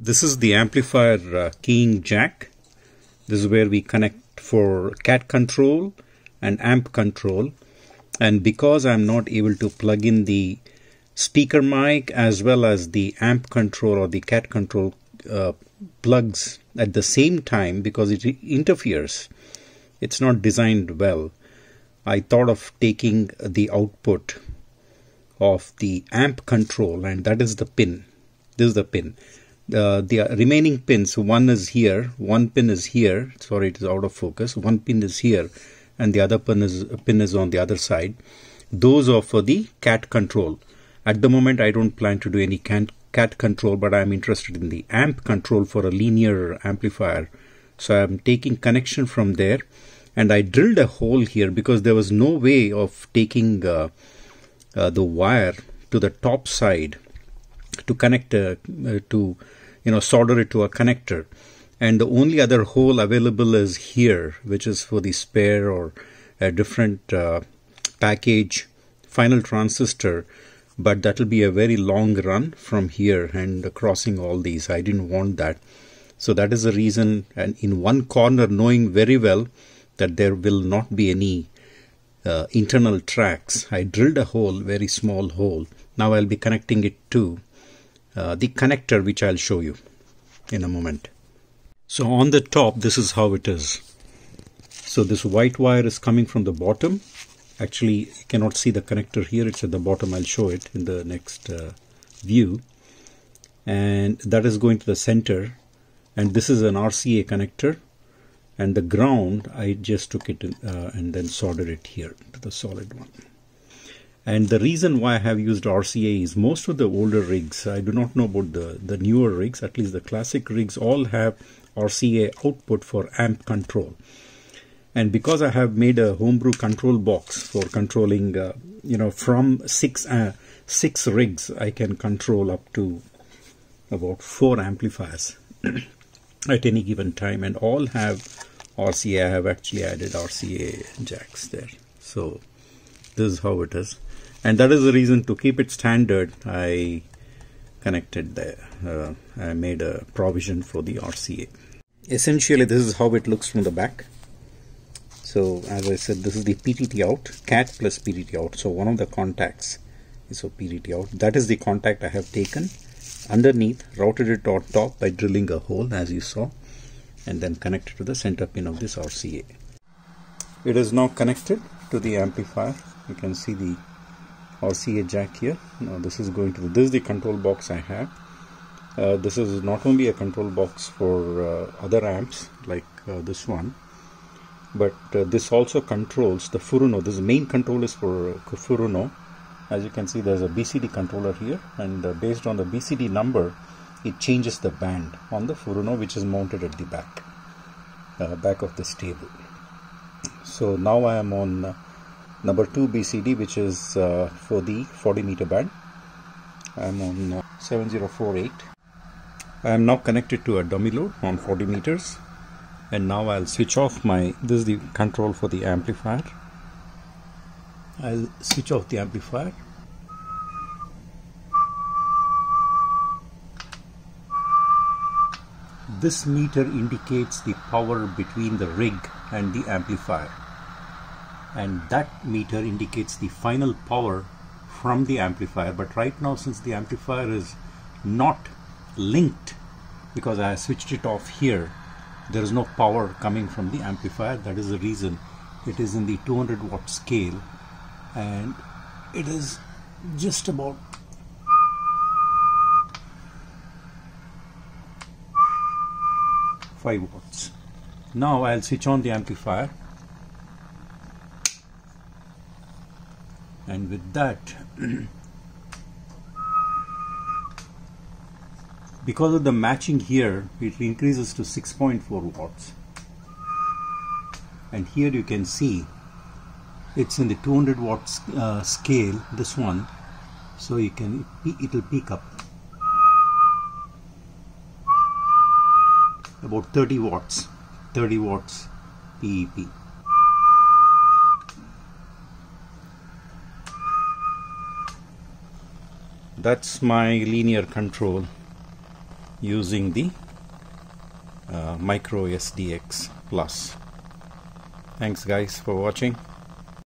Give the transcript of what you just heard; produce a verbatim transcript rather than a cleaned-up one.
This is the amplifier uh, keying jack. This is where we connect for C A T control and amp control. And because I'm not able to plug in the speaker mic as well as the amp control or the C A T control uh, plugs at the same time, because it interferes, it's not designed well. I thought of taking the output of the amp control, and that is the pin. This is the pin. Uh, the remaining pins, one is here, one pin is here, sorry, it is out of focus, one pin is here, and the other pin is, pin is on the other side. Those are for the C A T control. At the moment, I don't plan to do any C A T control, but I'm interested in the amp control for a linear amplifier. So I'm taking connection from there, and I drilled a hole here because there was no way of taking uh, uh, the wire to the top side to connect uh, uh, to, you know, solder it to a connector. And the only other hole available is here, which is for the spare or a different uh, package final transistor. But that will be a very long run from here and crossing all these. I didn't want that. So that is the reason. And in one corner, knowing very well that there will not be any uh, internal tracks, I drilled a hole, very small hole. Now I'll be connecting it to uh, the connector, which I'll show you in a moment. So on the top, this is how it is. So this white wire is coming from the bottom. Actually, you cannot see the connector here. It's at the bottom. I'll show it in the next uh, view. And that is going to the center. And this is an R C A connector. And the ground, I just took it in, uh, and then soldered it here to the solid one. And the reason why I have used R C A is most of the older rigs, I do not know about the, the newer rigs, at least the classic rigs, all have R C A output for amp control. And because I have made a homebrew control box for controlling, uh, you know, from six, uh, six rigs, I can control up to about four amplifiers at any given time. And all have R C A. I have actually added R C A jacks there. So this is how it is. And that is the reason, to keep it standard, I connected there. Uh, I made a provision for the R C A. Essentially, this is how it looks from the back. So as I said, this is the P T T out, C A T plus P T T out. So one of the contacts is a P T T out. That is the contact I have taken underneath, routed it on top by drilling a hole, as you saw, and then connected to the center pin of this R C A. It is now connected to the amplifier. You can see the R C A jack here. Now this is going to the, this is the control box I have. Uh, this is not only a control box for uh, other amps like uh, this one, but uh, this also controls the Furuno. This main control is for Furuno. As you can see, there's a B C D controller here, and uh, based on the B C D number, it changes the band on the Furuno, which is mounted at the back, uh, back of this table. So now I am on uh, number two B C D, which is uh, for the forty meter band. I'm on uh, seven zero four eight. I am now connected to a dummy load on forty meters. And now I'll switch off my, this is the control for the amplifier. I'll switch off the amplifier. This meter indicates the power between the rig and the amplifier. And that meter indicates the final power from the amplifier. But right now, since the amplifier is not linked, because I switched it off here, there is no power coming from the amplifier. That is the reason it is in the two hundred watt scale, and it is just about five watts. Now I'll switch on the amplifier, and with that because of the matching here, it increases to six point four watts. And here you can see it's in the two hundred watt uh, scale, this one, so you can, it will peak up about thirty watts, thirty watts P E P. That's my linear control using the uh, micro S D X plus. Thanks guys for watching.